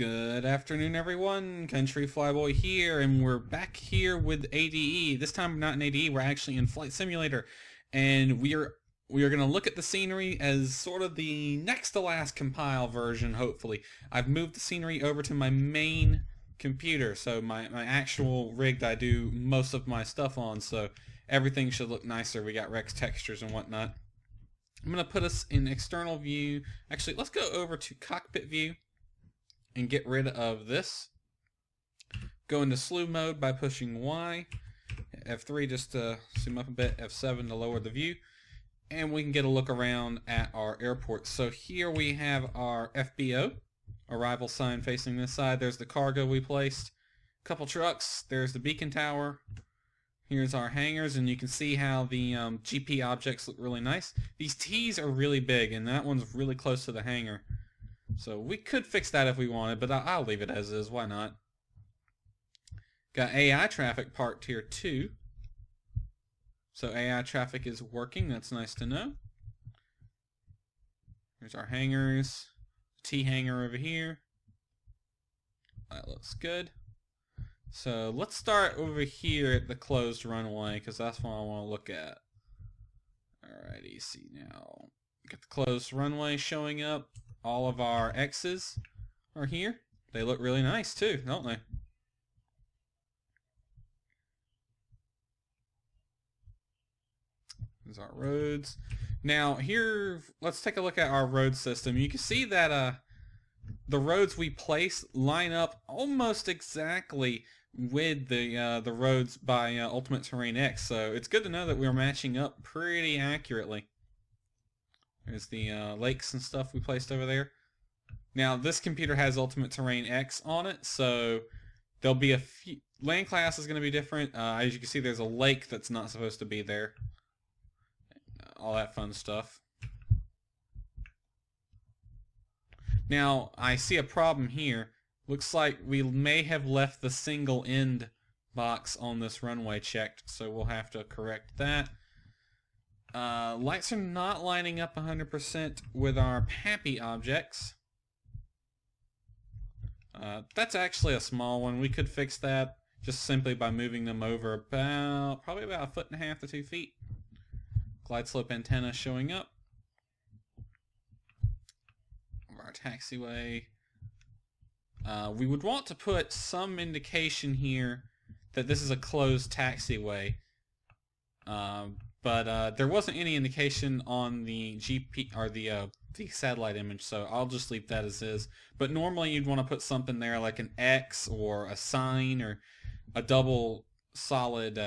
Good afternoon, everyone. Country Flyboy here, and we're back here with ADE. This time, not in ADE. We're actually in Flight Simulator, and we are going to look at the scenery as sort of the next to last compile version. Hopefully, I've moved the scenery over to my main computer, so my actual rig that I do most of my stuff on. So everything should look nicer. We got Rex textures and whatnot. I'm going to put us in external view. Actually, let's go over to cockpit view and get rid of this. Go into slew mode by pushing Y, F3 just to zoom up a bit, F7 to lower the view, and we can get a look around at our airport. So here we have our FBO, arrival sign facing this side. There's the cargo we placed, a couple trucks, there's the beacon tower, here's our hangars, and you can see how the GP objects look really nice. These T's are really big, and that one's really close to the hangar. So we could fix that if we wanted, but I'll leave it as is. Why not? Got AI traffic parked here too. So AI traffic is working. That's nice to know. Here's our hangars. T hangar over here. That looks good. So let's start over here at the closed runway, because that's what I want to look at. Alrighty, see now. Got the closed runway showing up. All of our X's are here. They look really nice too, don't they? There's our roads. Now here, let's take a look at our road system. You can see that the roads we place line up almost exactly with the roads by Ultimate Terrain X. So it's good to know that we're matching up pretty accurately. There's the lakes and stuff we placed over there. Now this computer has Ultimate Terrain X on it, so there'll be a few... Land class is going to be different. As you can see, there's a lake that's not supposed to be there. All that fun stuff. Now I see a problem here. Looks like we may have left the single end box on this runway checked, so we'll have to correct that. Lights are not lining up 100% with our PAPI objects. That's actually a small one. We could fix that just simply by moving them over probably about a foot and a half to 2 feet. Glide slope antenna showing up. Our taxiway. We would want to put some indication here that this is a closed taxiway. But there wasn't any indication on the GP or the satellite image, so I'll just leave that as is. But normally you'd want to put something there like an X or a sign or a double solid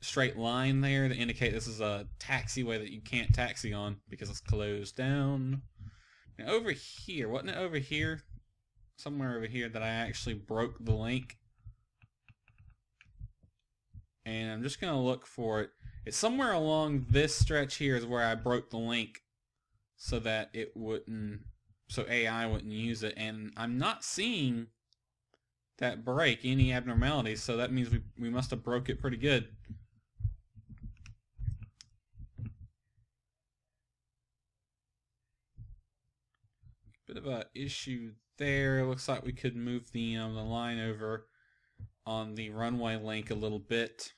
straight line there to indicate this is a taxiway that you can't taxi on because it's closed down. Now over here, wasn't it over here? Somewhere over here that I actually broke the link. And I'm just going to look for it. It's somewhere along this stretch here is where I broke the link so that it wouldn't, so AI wouldn't use it. And I'm not seeing that break, any abnormalities, so that means we must have broke it pretty good. Bit of an issue there. Looks like we could move the line over on the runway link a little bit.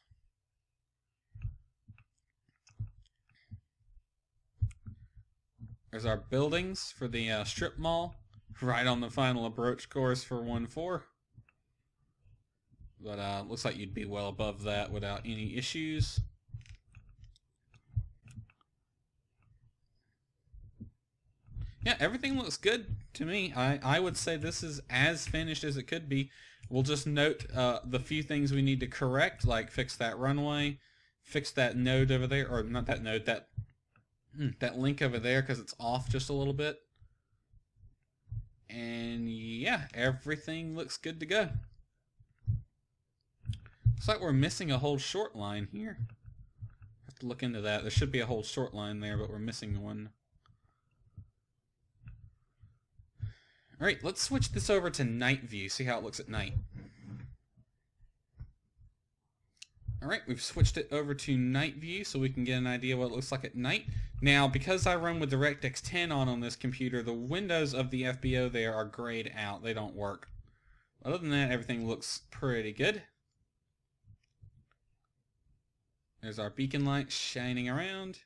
There's our buildings for the strip mall, right on the final approach course for 1-4. But looks like you'd be well above that without any issues. Yeah, everything looks good to me. I would say this is as finished as it could be. We'll just note the few things we need to correct, like fix that runway, fix that node over there, or not that node, that link over there, because it's off just a little bit. And yeah, everything looks good to go. Looks like we're missing a whole short line here. Have to look into that. There should be a whole short line there, but we're missing one. Alright, let's switch this over to night view, see how it looks at night. Alright, we've switched it over to night view so we can get an idea what it looks like at night. Now, because I run with DirectX 10 on this computer, the windows of the FBO there are grayed out. They don't work. Other than that, everything looks pretty good. There's our beacon light shining around.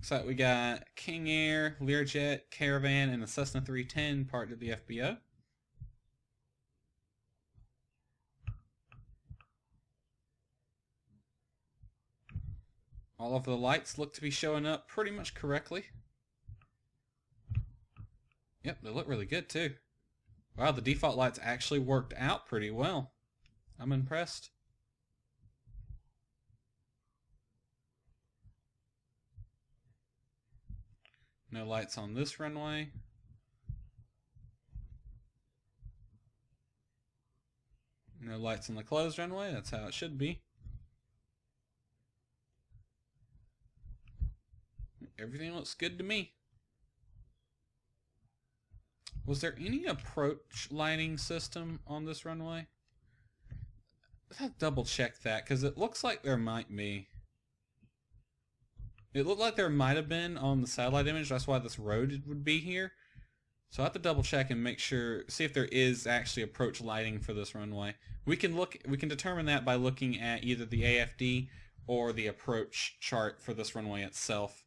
Looks like we got King Air, Learjet, Caravan, and the Cessna 310 part of the FBO. All of the lights look to be showing up pretty much correctly. Yep, they look really good too. Wow, the default lights actually worked out pretty well. I'm impressed. No lights on this runway. No lights on the closed runway, that's how it should be. Everything looks good to me. Was there any approach lighting system on this runway? Let's have to double check that, because it looks like there might be. It looked like there might have been on the satellite image. That's why this road would be here. So I have to double check and make sure, see if there is actually approach lighting for this runway. We can determine that by looking at either the AFD or the approach chart for this runway itself.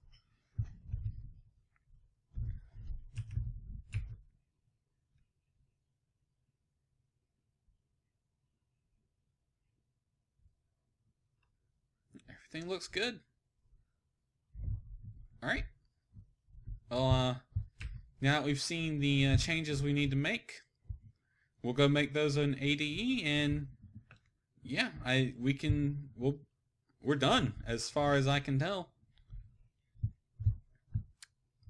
Everything looks good. Alright, well, now that we've seen the changes we need to make, we'll go make those on ADE, and yeah, we're done as far as I can tell.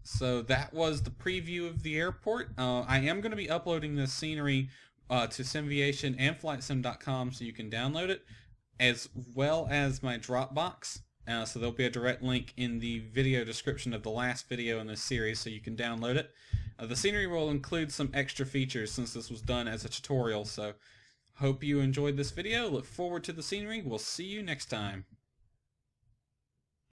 So that was the preview of the airport. I am going to be uploading this scenery to Simviation and flightsim.com, so you can download it, as well as my Dropbox. So there'll be a direct link in the video description of the last video in this series, so you can download it. The scenery will include some extra features since this was done as a tutorial, so hope you enjoyed this video. Look forward to the scenery. We'll see you next time.